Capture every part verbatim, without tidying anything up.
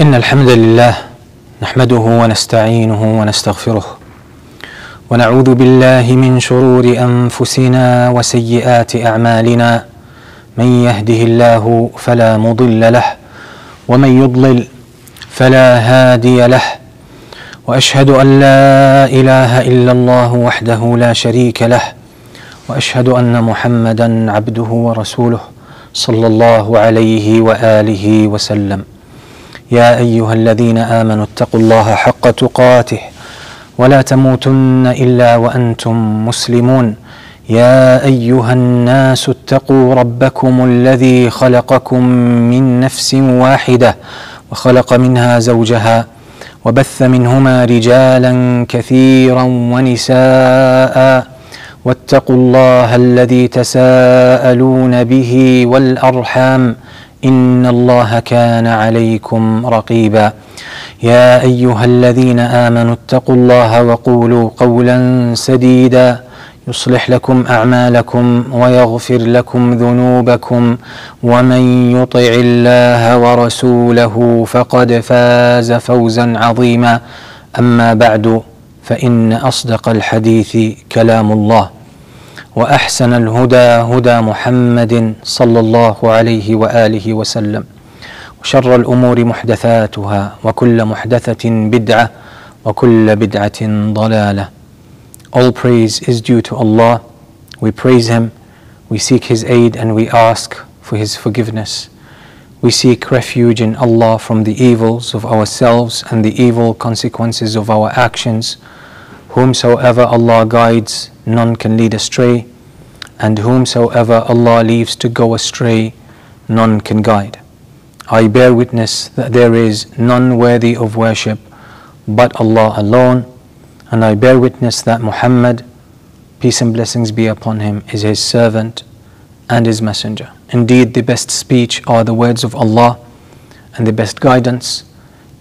إن الحمد لله نحمده ونستعينه ونستغفره ونعوذ بالله من شرور أنفسنا وسيئات أعمالنا من يهده الله فلا مضل له ومن يضلل فلا هادي له وأشهد أن لا إله إلا الله وحده لا شريك له وأشهد أن محمدا عبده ورسوله صلى الله عليه وآله وسلم يا أيها الذين آمنوا اتقوا الله حق تقاته ولا تموتن إلا وأنتم مسلمون يا أيها الناس اتقوا ربكم الذي خلقكم من نفس واحدة وخلق منها زوجها وبث منهما رجالا كثيرا ونساء واتقوا الله الذي تساءلون به والأرحام إن الله كان عليكم رقيبا يا أيها الذين آمنوا اتقوا الله وقولوا قولا سديدا يصلح لكم أعمالكم ويغفر لكم ذنوبكم ومن يطع الله ورسوله فقد فاز فوزا عظيما أما بعد فإن أصدق الحديث كلام الله وأحسن الهدى هدى محمد صلى الله عليه وآله وسلم وشر الأمور محدثاتها وكل محدثة بدعة وكل بدعة ضلالة. All praise is due to Allah. We praise Him, we seek His aid and we ask for His forgiveness. We seek refuge in Allah from the evils of ourselves and the evil consequences of our actions. Whomsoever Allah guides, none can lead astray, and whomsoever Allah leaves to go astray, none can guide. I bear witness that there is none worthy of worship but Allah alone, and I bear witness that Muhammad, peace and blessings be upon him, is his servant and his messenger. Indeed, the best speech are the words of Allah, and the best guidance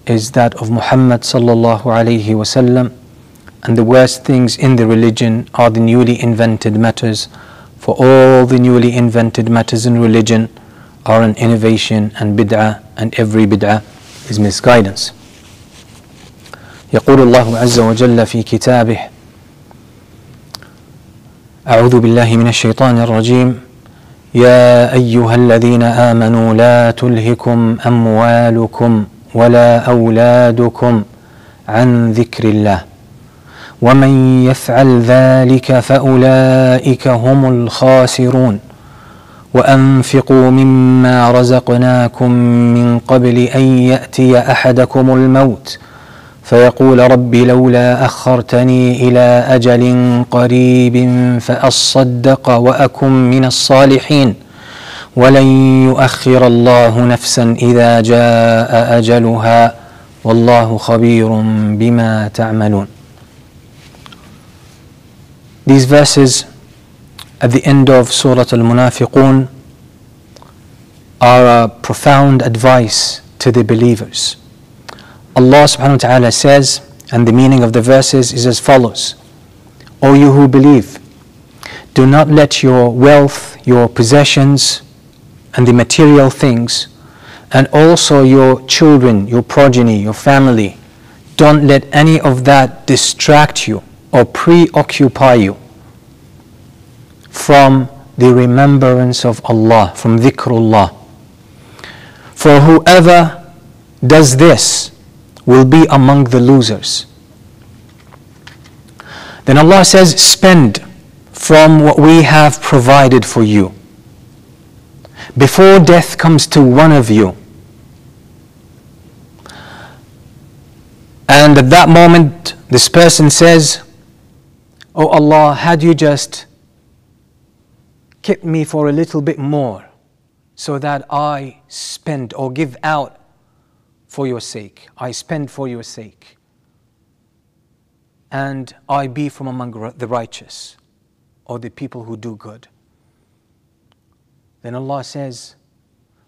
is that of Muhammad sallallahu alaihi wasallam. And the worst things in the religion are the newly invented matters, for all the newly invented matters in religion are an innovation and bid'ah, and every bid'ah is misguidance. يقول الله عز وجل في كتابه أعوذ بالله من الشيطان الرجيم يا أيها الذين آمنوا لا تلهكم أموالكم ولا أولادكم عن ذكر الله ومن يفعل ذلك فأولئك هم الخاسرون وأنفقوا مما رزقناكم من قبل أن يأتي أحدكم الموت فيقول رب لولا أخرتني إلى أجل قريب فأصدق وأكن من الصالحين ولن يؤخر الله نفسا إذا جاء أجلها والله خبير بما تعملون. These verses at the end of Surah Al-Munafiqun are a profound advice to the believers. Allah subhanahu wa ta'ala says, and the meaning of the verses is as follows: O you who believe, do not let your wealth, your possessions, and the material things, and also your children, your progeny, your family, don't let any of that distract you or preoccupy you from the remembrance of Allah, from dhikrullah. For whoever does this will be among the losers. Then Allah says, spend from what we have provided for you before death comes to one of you. And at that moment, this person says, Oh Allah, had you just kept me for a little bit more so that I spend or give out for your sake. I spend for your sake. And I be from among the righteous or the people who do good. Then Allah says,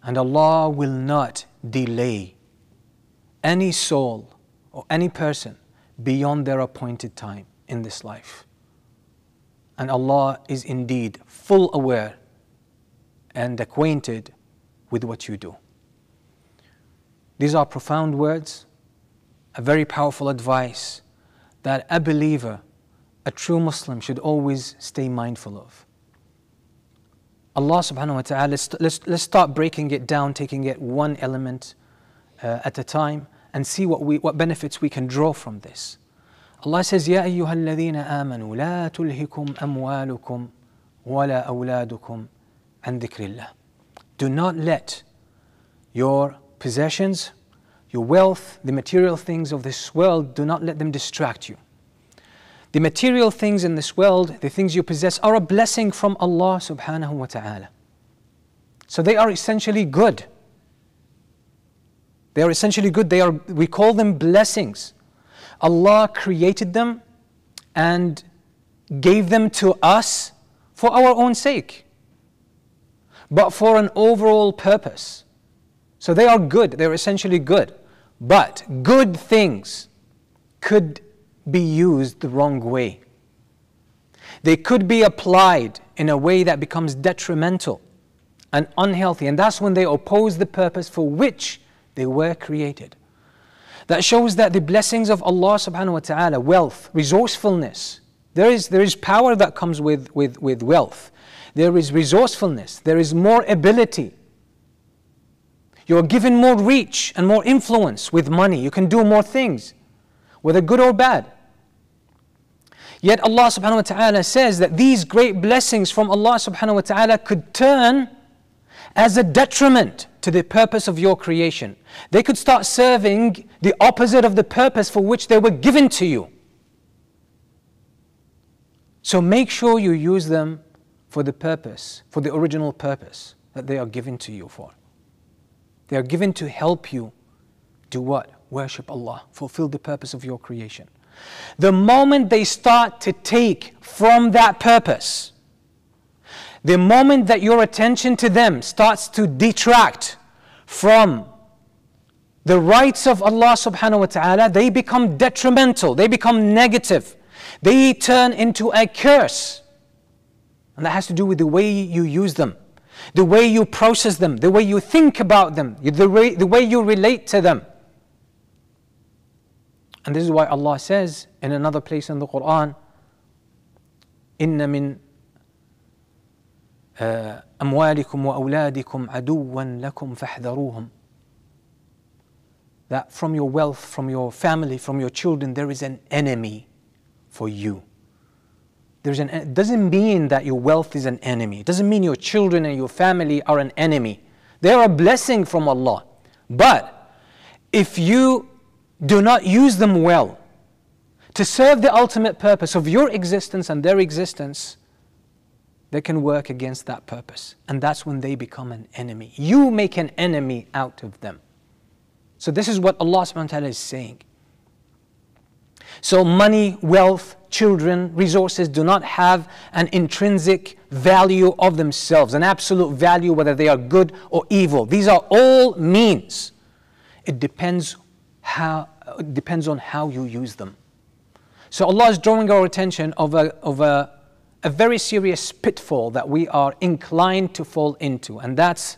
and Allah will not delay any soul or any person beyond their appointed time in this life. And Allah is indeed full aware and acquainted with what you do. These are profound words, a very powerful advice that a believer, a true Muslim, should always stay mindful of. Allah subhanahu wa ta'ala, let's, let's, let's start breaking it down, taking it one element uh, at a time, and see what, we, what benefits we can draw from this. Allah says, يَا أَيُّهَا الَّذِينَ آمَنُوا لَا تُلْهِكُمْ أَمْوَالُكُمْ وَلَا أَوْلَادُكُمْ عَنْ ذِكْرِ اللَّهِ. Do not let your possessions, your wealth, the material things of this world, do not let them distract you. The material things in this world, the things you possess, are a blessing from Allah subhanahu wa ta'ala. So they are essentially good. They are essentially good. They are, we call them blessings. Allah created them and gave them to us for our own sake, but for an overall purpose. So they are good. They are essentially good. But good things could be used the wrong way. They could be applied in a way that becomes detrimental and unhealthy, and that's when they oppose the purpose for which they were created. That shows that the blessings of Allah subhanahu wa ta'ala, wealth, resourcefulness, there is, there is power that comes with, with, with wealth. There is resourcefulness, there is more ability. You're given more reach and more influence with money. You can do more things, whether good or bad. Yet Allah subhanahu wa ta'ala says that these great blessings from Allah subhanahu wa ta'ala could turn as a detriment to the purpose of your creation. They could start serving the opposite of the purpose for which they were given to you. So make sure you use them for the purpose, for the original purpose that they are given to you for. They are given to help you do what? Worship Allah, fulfill the purpose of your creation. The moment they start to take from that purpose, the moment that your attention to them starts to detract from the rights of Allah subhanahu wa ta'ala, they become detrimental, they become negative, they turn into a curse. And that has to do with the way you use them, the way you process them, the way you think about them, the way, the way you relate to them. And this is why Allah says in another place in the Quran, إِنَّ مِنْ أَمْوَالِكُمْ وَأَوْلَادِكُمْ عَدُوًّا لَكُمْ فَاحْذَرُوهُمْ. That from your wealth, from your family, from your children, there is an enemy for you. There's an, it doesn't mean that your wealth is an enemy. It doesn't mean your children and your family are an enemy. They are a blessing from Allah. But if you do not use them well to serve the ultimate purpose of your existence and their existence, they can work against that purpose. And that's when they become an enemy. You make an enemy out of them. So this is what Allah subhanahu wa ta'ala is saying. So money, wealth, children, resources do not have an intrinsic value of themselves, an absolute value, whether they are good or evil. These are all means. It depends How, it depends on how you use them. So Allah is drawing our attention of, a, of a, a very serious pitfall that we are inclined to fall into, and that's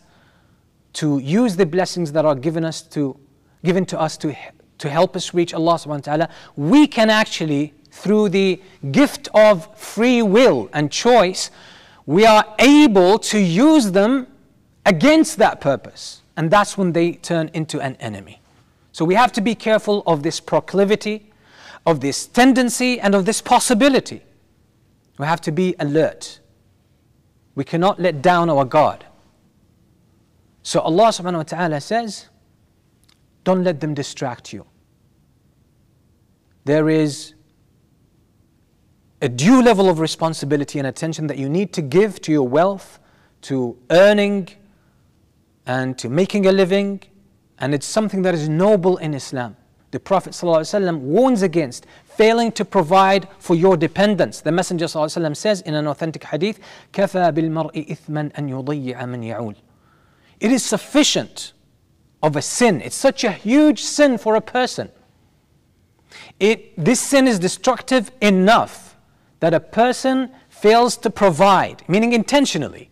to use the blessings that are given, us to, given to us to, to help us reach Allah subhanahu wa ta'ala. We can actually, through the gift of free will and choice, we are able to use them against that purpose, and that's when they turn into an enemy. So we have to be careful of this proclivity, of this tendency, and of this possibility. We have to be alert. We cannot let down our guard. So Allah subhanahu wa ta'ala says, don't let them distract you. There is a due level of responsibility and attention that you need to give to your wealth, to earning, and to making a living. And it's something that is noble in Islam. The Prophet ﷺ warns against failing to provide for your dependents. The Messenger ﷺ says in an authentic hadith, كَفَى بِالْمَرْءِ إِثْمًا أَنْ يُضِيِّعَ مَنْ يَعُولُ. It is sufficient of a sin. It's such a huge sin for a person. It, this sin is destructive enough that a person fails to provide, meaning intentionally,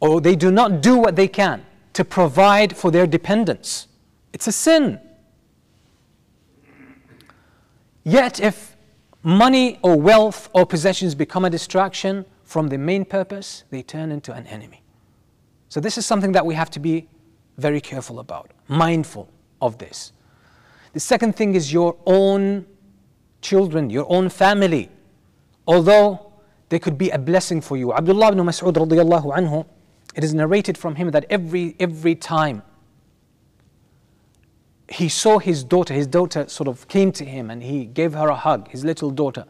or they do not do what they can to provide for their dependents. It's a sin. Yet if money or wealth or possessions become a distraction from the main purpose, they turn into an enemy. So this is something that we have to be very careful about, mindful of this. The second thing is your own children, your own family, although they could be a blessing for you. Abdullah ibn Mas'ud radiallahu anhu, it is narrated from him that every, every time he saw his daughter, his daughter sort of came to him and he gave her a hug, his little daughter.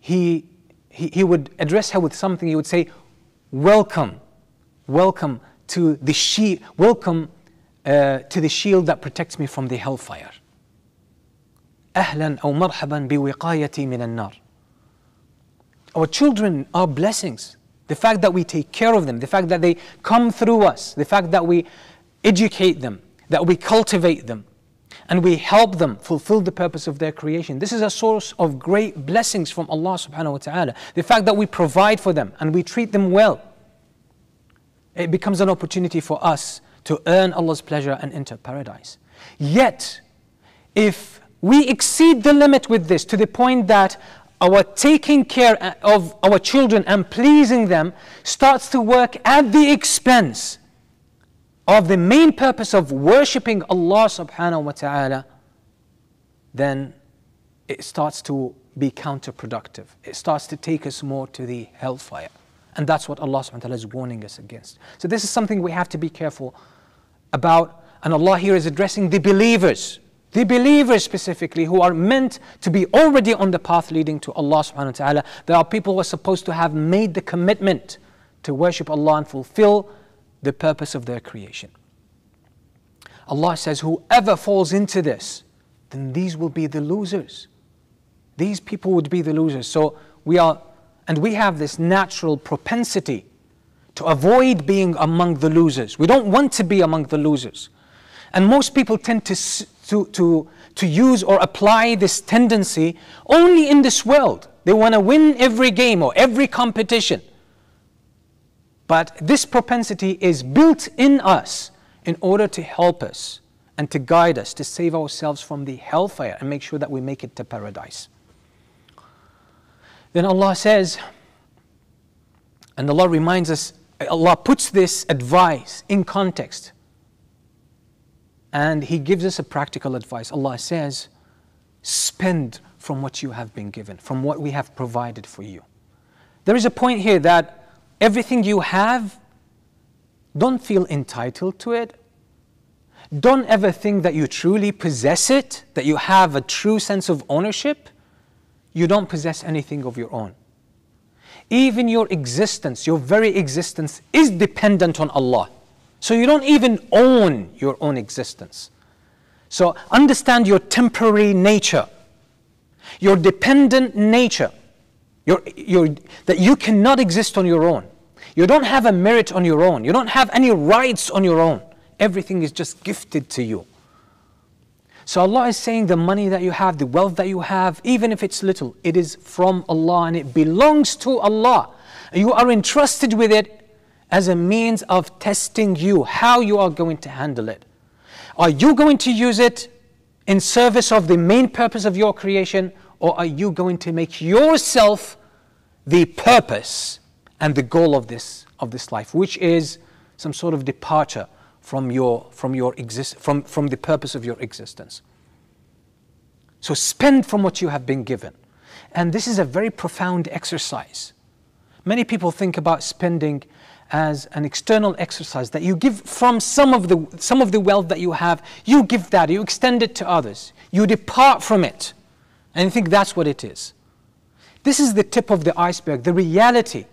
He, he, he would address her with something, he would say, welcome, welcome to the shield, welcome uh, to the shield that protects me from the hellfire. أهلاً أو مرحباً بوقايتي من النار. Our children are blessings. The fact that we take care of them, the fact that they come through us, the fact that we educate them, that we cultivate them, and we help them fulfill the purpose of their creation. This is a source of great blessings from Allah subhanahu wa ta'ala. The fact that we provide for them and we treat them well, it becomes an opportunity for us to earn Allah's pleasure and enter paradise. Yet, if we exceed the limit with this to the point that our taking care of our children and pleasing them starts to work at the expense of the main purpose of worshipping Allah subhanahu wa ta'ala, then it starts to be counterproductive. It starts to take us more to the hellfire. And that's what Allah subhanahu wa ta'ala is warning us against. So this is something we have to be careful about. And Allah here is addressing the believers, the believers specifically, who are meant to be already on the path leading to Allah subhanahu wa ta'ala. There are people who are supposed to have made the commitment to worship Allah and fulfill the purpose of their creation. Allah says, whoever falls into this, then these will be the losers. These people would be the losers. So we are, and we have this natural propensity to avoid being among the losers. We don't want to be among the losers. And most people tend to, to, to, to use or apply this tendency only in this world. They want to win every game or every competition. But this propensity is built in us in order to help us and to guide us, to save ourselves from the hellfire and make sure that we make it to paradise. Then Allah says, and Allah reminds us, Allah puts this advice in context. And He gives us a practical advice. Allah says, spend from what you have been given, from what we have provided for you. There is a point here that everything you have, don't feel entitled to it. Don't ever think that you truly possess it, that you have a true sense of ownership. You don't possess anything of your own. Even your existence, your very existence is dependent on Allah. So you don't even own your own existence. So understand your temporary nature, your dependent nature. You're, you're, that you cannot exist on your own. You don't have a merit on your own. You don't have any rights on your own. Everything is just gifted to you. So Allah is saying the money that you have, the wealth that you have, even if it's little, it is from Allah and it belongs to Allah. You are entrusted with it as a means of testing you, how you are going to handle it. Are you going to use it in service of the main purpose of your creation? Or are you going to make yourself the purpose and the goal of this, of this life, which is some sort of departure from, your, from, your exist, from, from the purpose of your existence? So spend from what you have been given. And this is a very profound exercise. Many people think about spending as an external exercise, that you give from some of the, some of the wealth that you have, you give that, you extend it to others, you depart from it. And I think that's what it is. This is the tip of the iceberg, the reality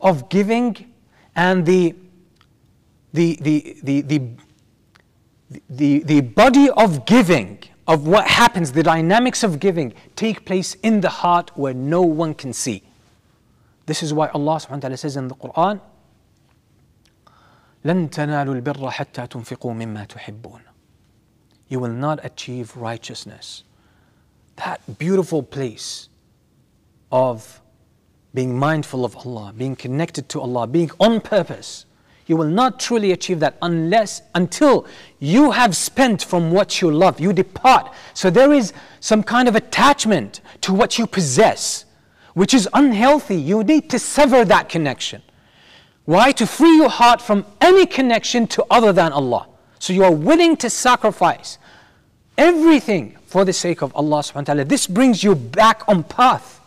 of giving and the, the, the, the, the, the, the body of giving, of what happens, the dynamics of giving take place in the heart where no one can see. This is why Allah subhanahu wa ta'ala says in the Quran, لَن تَنَالُوا الْبِرَّ حَتَّى تُنْفِقُوا مِمَّا تُحِبُّونَ. You will not achieve righteousness, that beautiful place of being mindful of Allah, being connected to Allah, being on purpose. you will not truly achieve that unless, until you have spent from what you love, you depart. So there is some kind of attachment to what you possess, which is unhealthy. You need to sever that connection. Why? To free your heart from any connection to other than Allah. So you are willing to sacrifice everything for the sake of Allah subhanahu wa ta'ala. This brings you back on path.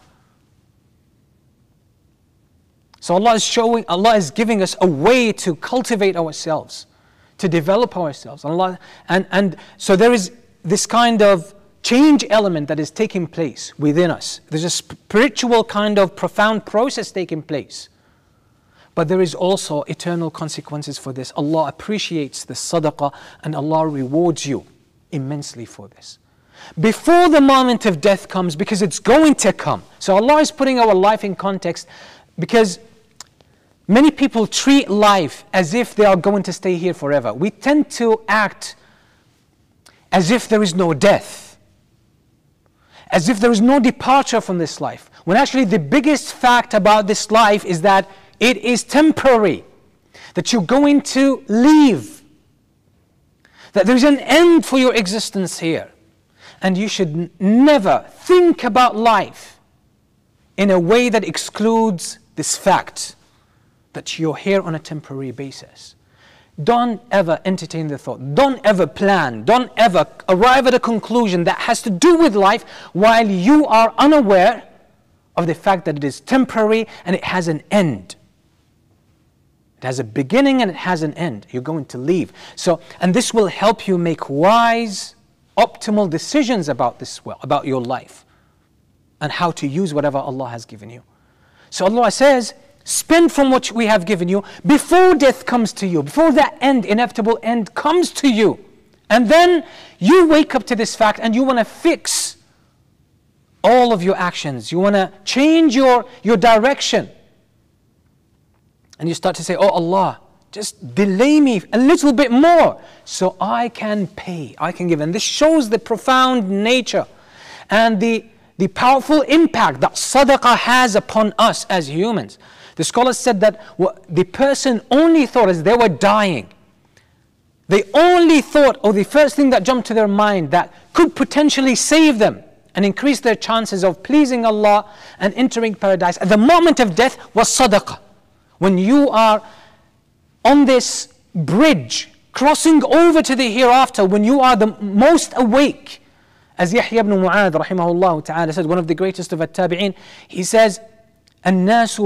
So Allah is showing, Allah is giving us a way to cultivate ourselves, to develop ourselves. Allah, and, and so there is this kind of change element that is taking place within us. There's a spiritual kind of profound process taking place. But there is also eternal consequences for this. Allah appreciates the sadaqah and Allah rewards you immensely for this. Before the moment of death comes, because it's going to come. So Allah is putting our life in context, because many people treat life as if they are going to stay here forever. We tend to act as if there is no death, as if there is no departure from this life, when actually the biggest fact about this life is that it is temporary, that you're going to leave, that there is an end for your existence here. And you should never think about life in a way that excludes this fact that you're here on a temporary basis. Don't ever entertain the thought, don't ever plan, don't ever arrive at a conclusion that has to do with life while you are unaware of the fact that it is temporary and it has an end. It has a beginning and it has an end. You're going to leave. So, and this will help you make wise, optimal decisions about this, well, about your life and how to use whatever Allah has given you. So Allah says, spend from what we have given you before death comes to you, before that end, inevitable end comes to you. And then you wake up to this fact and you want to fix all of your actions. You want to change your, your direction. And you start to say, oh Allah, just delay me a little bit more so I can pay, I can give. And this shows the profound nature and the, the powerful impact that sadaqah has upon us as humans. The scholars said that the person only thought as they were dying, they only thought, or the first thing that jumped to their mind that could potentially save them and increase their chances of pleasing Allah and entering paradise at the moment of death was sadaqah. When you are on this bridge, crossing over to the hereafter, when you are the most awake, as Yahya ibn Mu'adh rahimahullah ta'ala said, one of the greatest of at-tabi'in, he says, الناس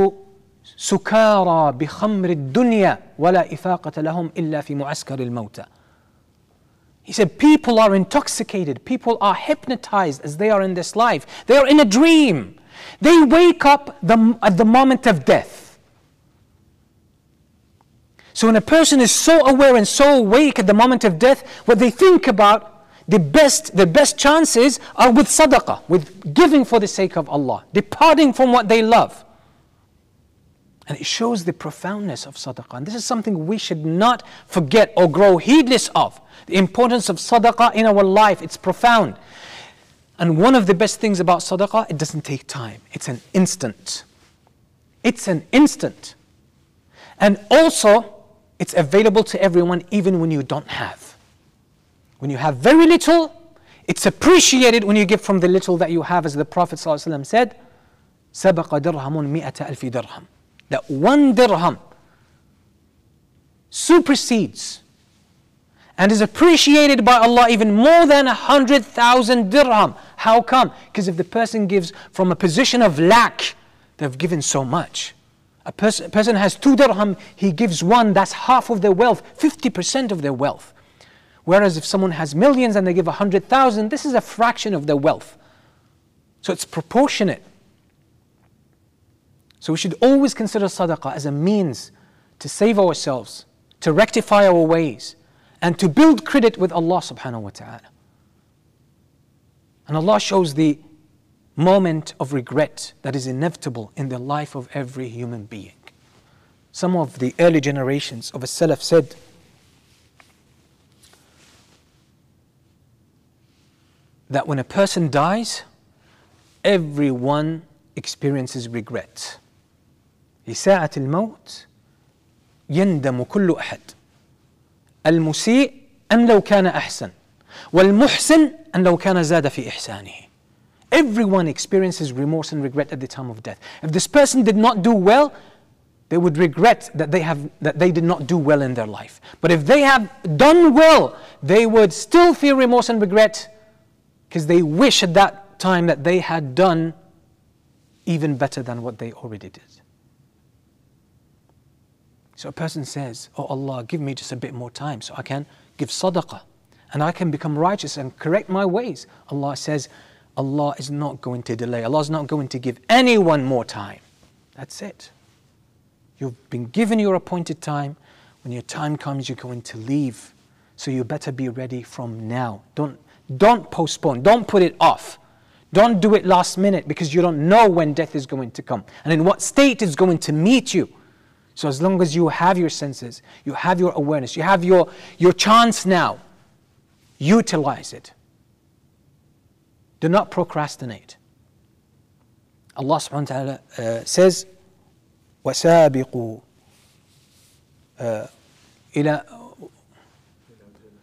سكارى بخمر الدنيا ولا إفاقة لهم إلا في معسكر الموتى. He said, people are intoxicated, people are hypnotized as they are in this life. They are in a dream. They wake up the, at the moment of death. So when a person is so aware and so awake at the moment of death, what they think about, the best, the best chances are with sadaqah, with giving for the sake of Allah, departing from what they love. And it shows the profoundness of sadaqah. And this is something we should not forget or grow heedless of. The importance of sadaqah in our life, it's profound. And one of the best things about sadaqah, it doesn't take time. It's an instant. It's an instant. And also, it's available to everyone even when you don't have. When you have very little, it's appreciated when you give from the little that you have, as the Prophet ﷺ said, سَبَقَ دِرْهَمٌ مِئَةَ أَلْفِ دِرْهَمٌ. That one dirham supersedes and is appreciated by Allah even more than a hundred thousand dirham. How come? Because if the person gives from a position of lack, they've given so much. A person, a person has two dirham, he gives one, that's half of their wealth, fifty percent of their wealth. Whereas if someone has millions and they give a hundred thousand, this is a fraction of their wealth. So it's proportionate. So we should always consider sadaqah as a means to save ourselves, to rectify our ways, and to build credit with Allah subhanahu wa ta'ala. And Allah shows the moment of regret that is inevitable in the life of every human being. Some of the early generations of as-Salaf said, that when a person dies, everyone experiences regret. لِسَاعَةِ الْمَوْتِ يندم كل أحد، المسيء أن لو كان أحسن، والمحسن أن لو كان زاد في إحسانه. Everyone experiences remorse and regret at the time of death. If this person did not do well, they would regret that they have that they did not do well in their life. But if they have done well, they would still feel remorse and regret because they wish at that time that they had done even better than what they already did. So a person says, "Oh Allah, give me just a bit more time so I can give sadaqah and I can become righteous and correct my ways." Allah says, Allah is not going to delay. Allah is not going to give anyone more time. That's it. You've been given your appointed time. When your time comes, you're going to leave. So you better be ready from now. Don't, don't postpone. Don't put it off. Don't do it last minute because you don't know when death is going to come and in what state it's going to meet you. So as long as you have your senses, you have your awareness, you have your, your chance now, utilize it. Do not procrastinate. Allah subhanahu wa ta'ala uh, says, وَسَابِقُوا uh, إِلَى,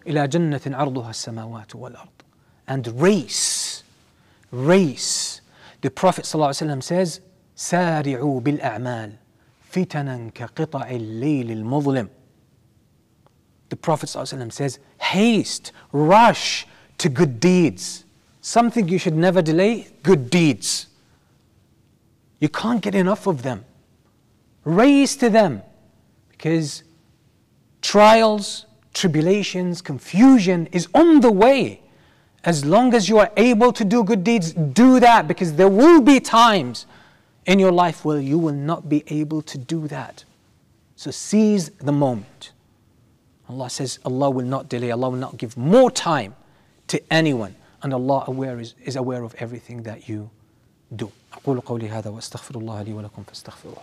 إلى جَنَّةٍ عَرْضُهَا السَّمَاوَاتُ وَالْأَرْضُ. And race, race. The Prophet sallallahu alaihi wasallam says, سَارِعُوا بِالْأَعْمَالِ فِتَنًا كَقِطَعِ اللَّيْلِ الْمُظْلِمِ. The Prophet sallallahu alaihi wasallam says, haste, rush to good deeds. Something you should never delay, good deeds. You can't get enough of them. Race to them because trials, tribulations, confusion is on the way. As long as you are able to do good deeds, do that because there will be times in your life where you will not be able to do that. So seize the moment. Allah says Allah will not delay, Allah will not give more time to anyone. And Allah aware is, is aware of everything that you do. أقول قولي هذا وأستغفر الله لي ولكم فاستغفروه.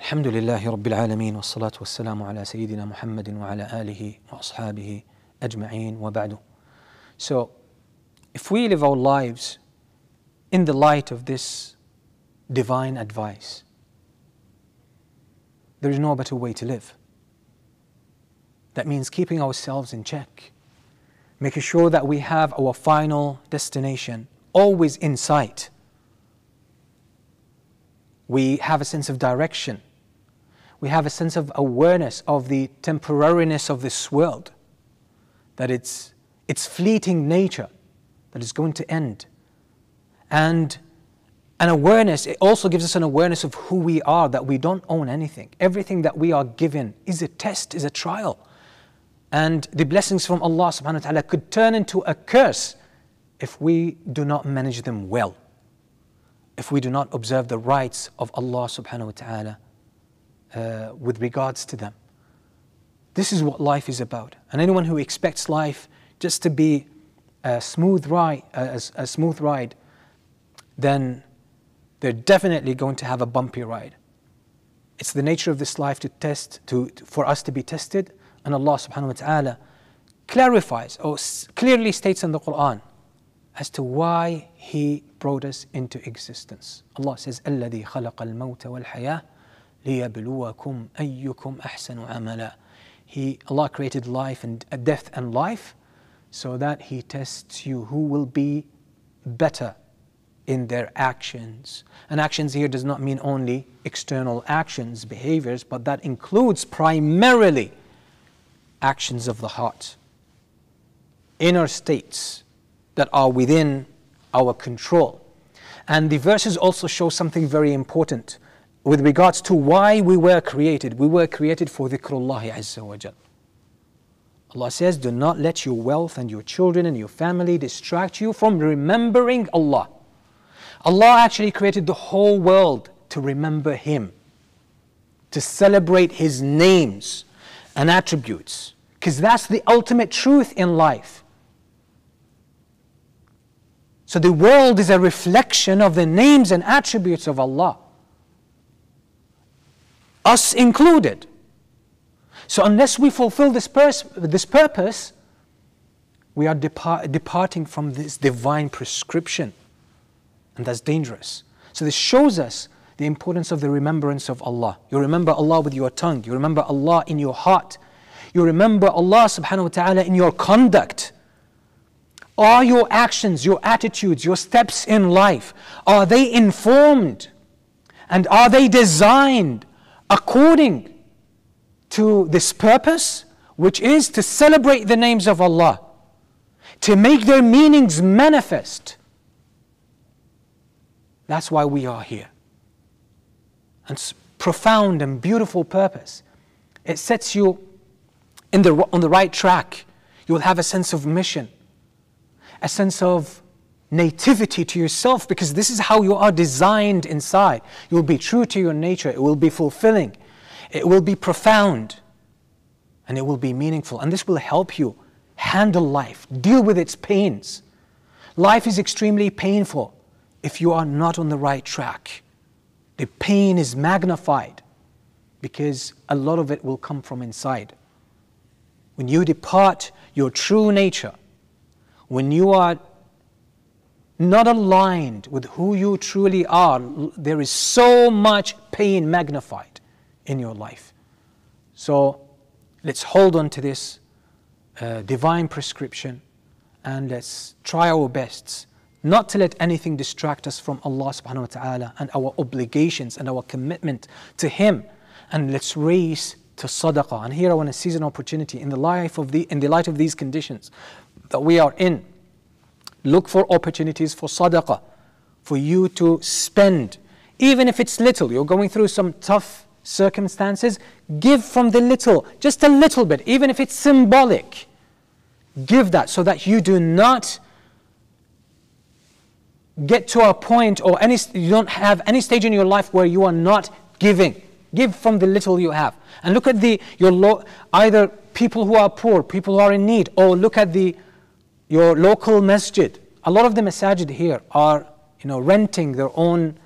الحمد لله رب العالمين والصلاة والسلام على سيدنا محمد وعلى آله وأصحابه أجمعين وبعد. So, if we live our lives in the light of this divine advice, there is no better way to live. That means keeping ourselves in check, making sure that we have our final destination always in sight. We have a sense of direction. We have a sense of awareness of the temporariness of this world, that it's, it's fleeting nature, that it's going to end. And an awareness, it also gives us an awareness of who we are, that we don't own anything. Everything that we are given is a test, is a trial. And the blessings from Allah subhanahu wa ta'ala could turn into a curse if we do not manage them well, if we do not observe the rights of Allah subhanahu wa ta'ala uh, with regards to them. This is what life is about. And anyone who expects life just to be a smooth ride, a, a smooth ride, then they're definitely going to have a bumpy ride. It's the nature of this life to test, to, to, for us to be tested. And Allah subhanahu wa ta'ala clarifies or clearly states in the Quran as to why He brought us into existence. Allah says, الَّذِي خَلَقَ الْمَوْتَ وَالْحَيَاةَ لِيَبْلُوَكُمْ أَيُّكُمْ أَحْسَنُ عَمَلًا. He, Allah created life and uh, death and life so that He tests you who will be better in their actions. And actions here does not mean only external actions, behaviors, but that includes primarily actions of the heart, inner states that are within our control. And the verses also show something very important with regards to why we were created. We were created for dhikrullahi azza wa jal. Allah says, do not let your wealth and your children and your family distract you from remembering Allah. Allah actually created the whole world to remember Him, to celebrate His names and attributes, because that's the ultimate truth in life. So the world is a reflection of the names and attributes of Allah, us included. So unless we fulfill this, pers this purpose, we are depart departing from this divine prescription and that's dangerous. So this shows us the importance of the remembrance of Allah. You remember Allah with your tongue, you remember Allah in your heart, you remember Allah subhanahu wa ta'ala in your conduct. Are your actions, your attitudes, your steps in life, are they informed and are they designed according to this purpose, which is to celebrate the names of Allah, to make their meanings manifest? That's why we are here. And it's profound and beautiful purpose. It sets you in the, on the right track. You will have a sense of mission, a sense of nativity to yourself, because this is how you are designed inside. You will be true to your nature. It will be fulfilling. It will be profound. And it will be meaningful. And this will help you handle life, deal with its pains. Life is extremely painful if you are not on the right track. The pain is magnified because a lot of it will come from inside. When you depart your true nature, when you are not aligned with who you truly are, there is so much pain magnified in your life. So let's hold on to this uh, divine prescription, and let's try our best not to let anything distract us from Allah subhanahu wa ta'ala and our obligations and our commitment to Him. And let's race to sadaqah. And here I want to seize an opportunity in the life of the in the light of these conditions that we are in. Look for opportunities for sadaqah, for you to spend, even if it's little. You're going through some tough circumstances, give from the little, just a little bit, even if it's symbolic. Give that so that you do not get to a point or any, you don't have any stage in your life where you are not giving. Give from the little you have. And look at the, your lo either people who are poor, people who are in need, or look at the, your local masjid. A lot of the masajid here are, you know, renting their own,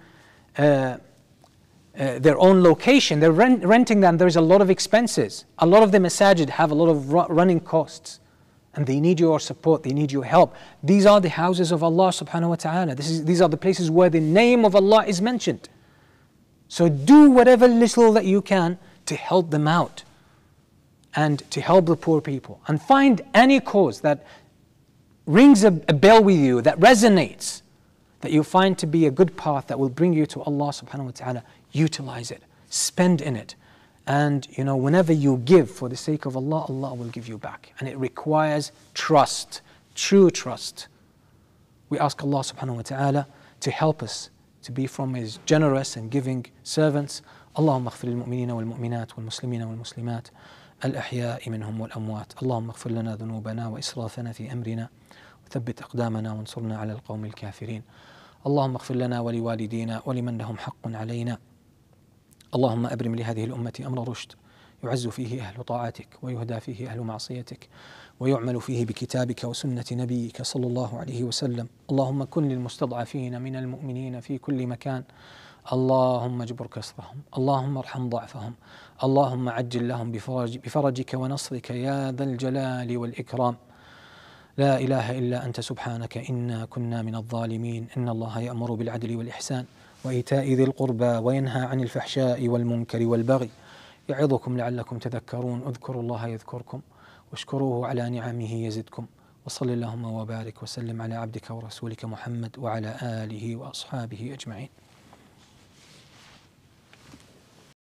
uh, uh, their own location. They're rent renting them. There's a lot of expenses. A lot of the masajid have a lot of ru running costs. And they need your support, they need your help. These are the houses of Allah subhanahu wa ta'ala. This is, these are the places where the name of Allah is mentioned. So do whatever little that you can to help them out and to help the poor people. And find any cause that rings a, a bell with you, that resonates, that you find to be a good path that will bring you to Allah subhanahu wa ta'ala. Utilize it, spend in it. And, you know, whenever you give for the sake of Allah, Allah will give you back. And it requires trust, true trust. We ask Allah subhanahu wa ta'ala to help us to be from His generous and giving servants. Allahumma aghfir lil-mu'minina wal-mu'minat wal-muslimina wal-muslimat al-ahya'i minhum wal-amwat. Allahumma aghfir lana dhunubana wa israfana fi amrina wa thabbit aqdamana wa ansurna ala al-qawmi al-kafirin. Allahumma aghfir lana wa liwalidina wa liman lahum haqqun alayna. اللهم أبرم لهذه الأمة أمر رشد يعز فيه أهل طاعتك ويهدى فيه أهل معصيتك ويعمل فيه بكتابك وسنة نبيك صلى الله عليه وسلم. اللهم كن للمستضعفين من المؤمنين في كل مكان. اللهم اجبر كسرهم. اللهم ارحم ضعفهم. اللهم عجل لهم بفرج بفرجك ونصرك يا ذا الجلال والإكرام. لا إله إلا أنت سبحانك إنا كنا من الظالمين. إن الله يأمر بالعدل والإحسان وإيتاء ذي القربى وينهى عن الفحشاء والمنكر والبغي يعظكم لعلكم تذكرون. اذكروا الله يذكركم واشكروه على نعمه يزدكم وصل اللهم وبارك وسلم على عبدك ورسولك محمد وعلى آله وأصحابه أجمعين.